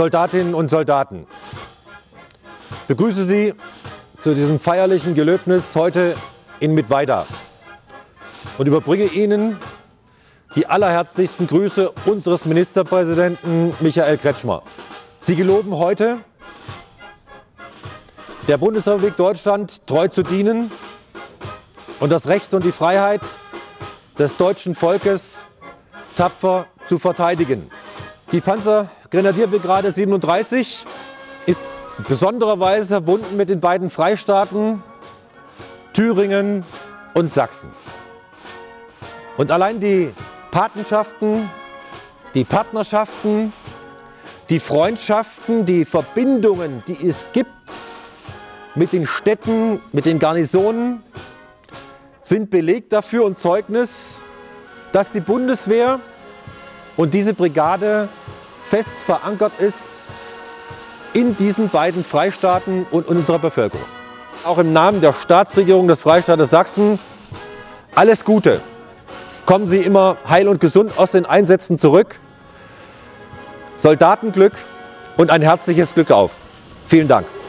Soldatinnen und Soldaten. Ich begrüße Sie zu diesem feierlichen Gelöbnis heute in Mittweida und überbringe Ihnen die allerherzlichsten Grüße unseres Ministerpräsidenten Michael Kretschmer. Sie geloben heute, der Bundesrepublik Deutschland treu zu dienen und das Recht und die Freiheit des deutschen Volkes tapfer zu verteidigen. Die Panzergrenadierbrigade 37 ist in besonderer Weise verbunden mit den beiden Freistaaten Thüringen und Sachsen. Und allein die Patenschaften, die Partnerschaften, die Freundschaften, die Verbindungen, die es gibt mit den Städten, mit den Garnisonen, sind Beleg dafür und Zeugnis, dass die Bundeswehr und diese Brigade fest verankert ist in diesen beiden Freistaaten und unserer Bevölkerung. Auch im Namen der Staatsregierung des Freistaates Sachsen alles Gute. Kommen Sie immer heil und gesund aus den Einsätzen zurück. Soldatenglück und ein herzliches Glück auf. Vielen Dank.